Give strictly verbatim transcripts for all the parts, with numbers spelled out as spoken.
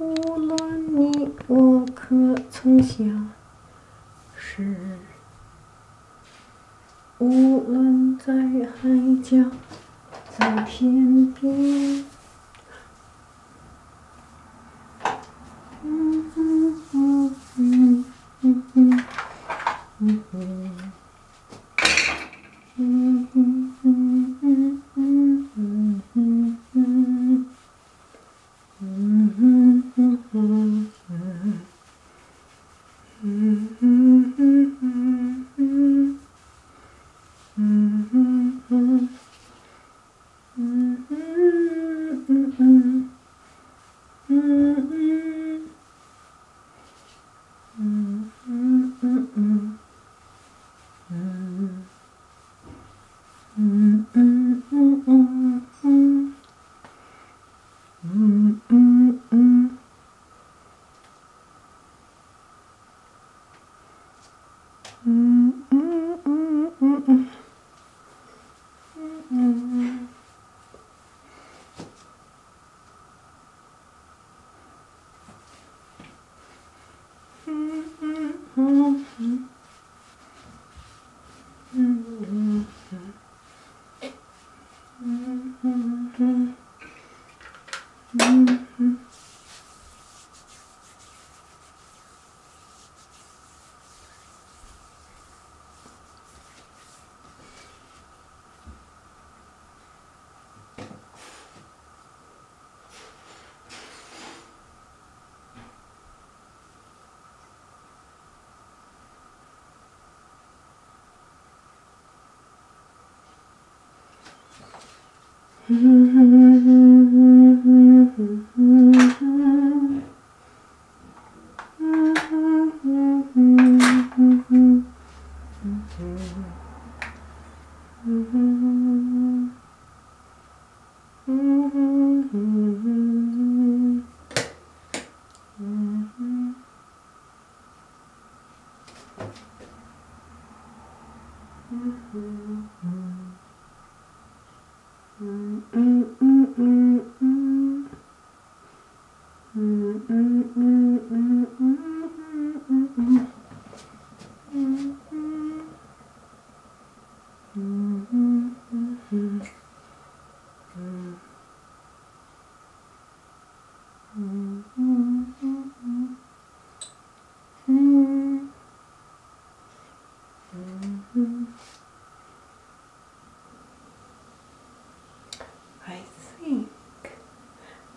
乌拉尼沃科村辖是无论在海角，在天边。嗯嗯嗯嗯嗯嗯嗯嗯。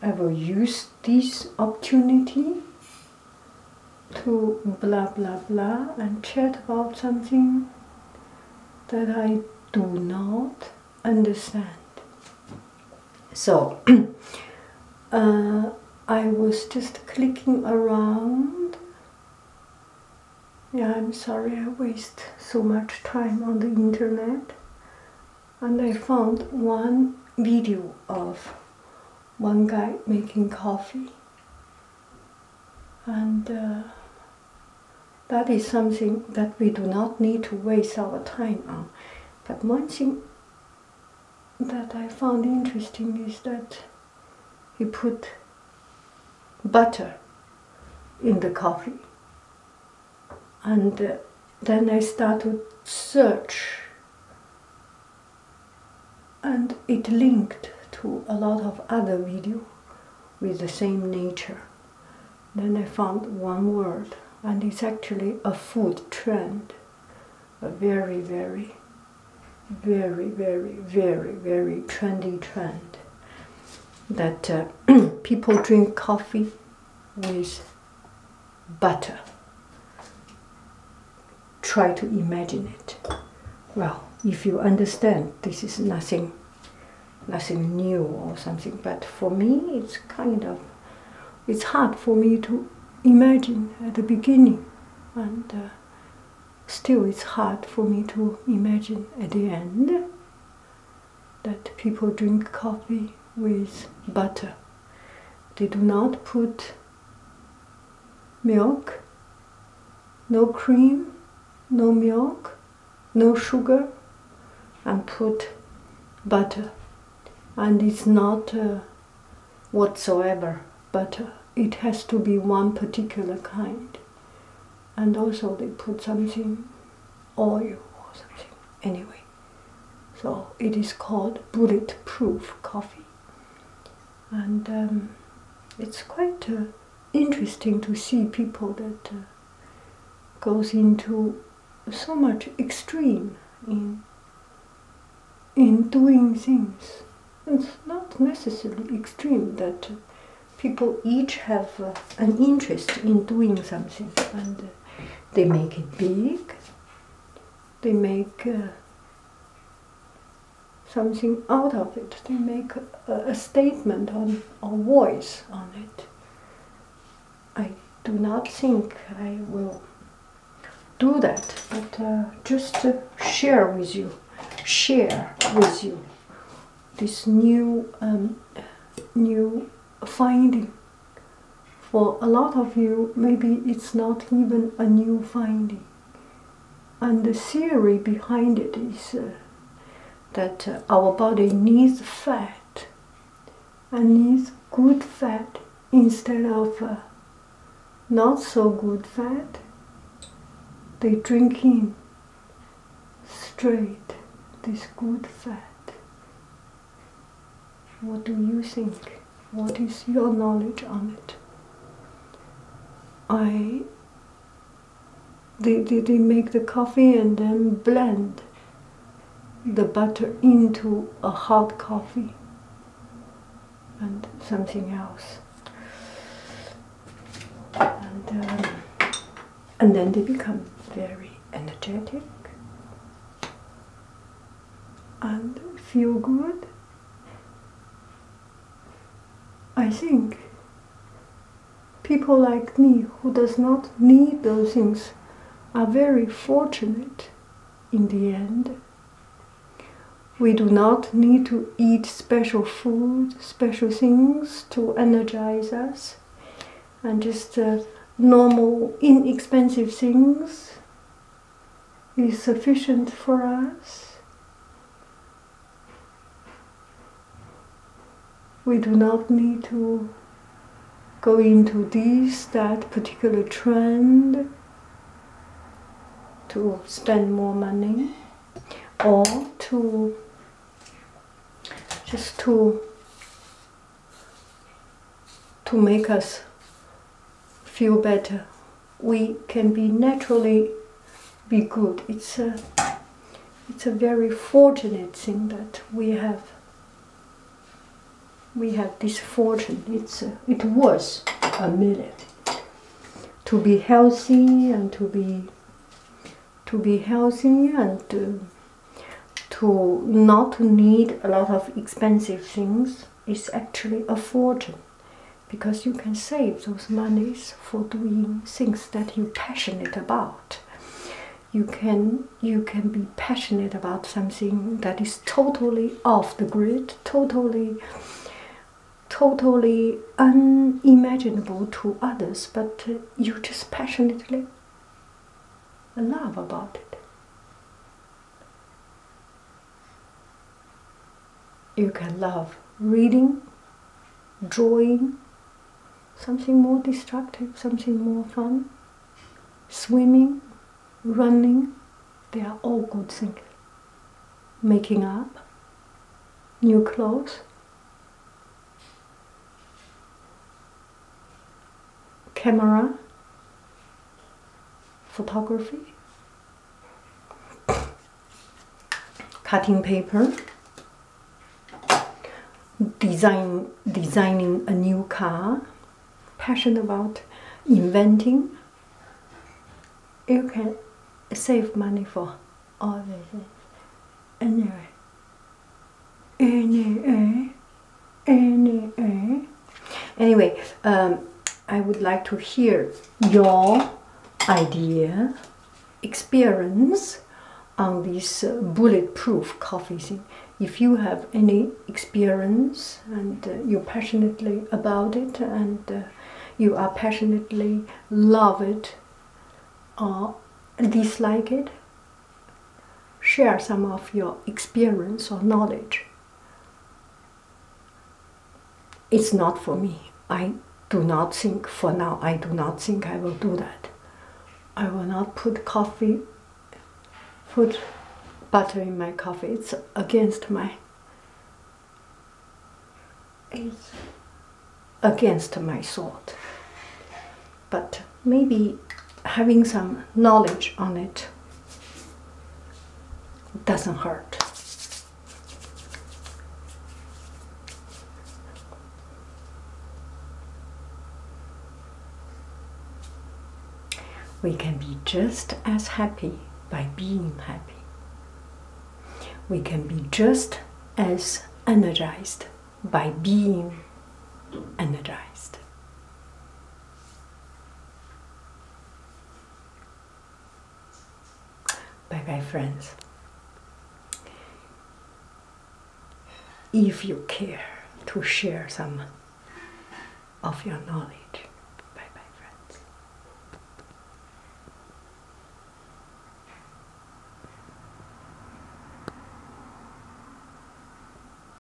I will use this opportunity to blah blah blah and chat about something that I do not understand. So uh, I was just clicking around. Yeah, I'm sorry I waste so much time on the internet, and I found one video of one guy making coffee, and uh, that is something that we do not need to waste our time on. But one thing that I found interesting is that he put butter in the coffee, and uh, then I started search, and it linked to a lot of other videos with the same nature. Then I found one word, and it's actually a food trend, a very, very, very, very, very, very trendy trend that uh, people drink coffee with butter. Try to imagine it. Well, if you understand, this is nothing nothing new or something, but for me it's kind of, it's hard for me to imagine at the beginning, and uh, still it's hard for me to imagine at the end that people drink coffee with butter. They do not put milk, no cream, no milk, no sugar, and put butter. And it's not uh, whatsoever butter. it has to be one particular kind. And also they put something, oil or something, anyway. So it is called bulletproof coffee. And um, it's quite uh, interesting to see people that uh, goes into so much extreme in, in doing things. It's not necessarily extreme that uh, people each have uh, an interest in doing something, and uh, they make it big, they make uh, something out of it, they make a, a statement on a voice on it. I do not think I will do that, but uh, just uh, share with you, share with you this new, um, new finding. For a lot of you, maybe it's not even a new finding. And the theory behind it is uh, that uh, our body needs fat, and needs good fat instead of uh, not so good fat. They drink in straight this good fat. What do you think? What is your knowledge on it? I, they, they, they make the coffee and then blend the butter into a hot coffee and something else. And, um, and then they become very energetic and feel good. I think people like me who does not need those things are very fortunate in the end. We do not need to eat special food, special things to energize us, and just uh, normal, inexpensive things is sufficient for us. We do not need to go into this, that particular trend to spend more money, or to just to, to make us feel better. We can be naturally be good. It's a, it's a very fortunate thing that we have. We have this fortune. It's uh, it was a million to be healthy and to be to be healthy and uh, to not need a lot of expensive things is actually a fortune, because you can save those monies for doing things that you're passionate about. You can you can be passionate about something that is totally off the grid, totally. totally unimaginable to others, but uh, you just passionately love about it. You can love reading, drawing, something more destructive, something more fun, swimming, running, they are all good things. Making up, new clothes, camera, photography, cutting paper, design, designing a new car, passion about inventing. You can save money for all these things. Anyway, anyway, anyway, anyway. Um, I would like to hear your idea, experience on this uh, bulletproof coffee thing. If you have any experience and uh, you're passionately about it, and uh, you are passionately love it or dislike it, share some of your experience or knowledge. It's not for me. I do not think, for now, I do not think I will do that. I will not put coffee, put butter in my coffee. It's against my, it's against my thought. But maybe having some knowledge on it doesn't hurt. We can be just as happy by being happy. We can be just as energized by being energized. Bye-bye, friends. If you care to share some of your knowledge.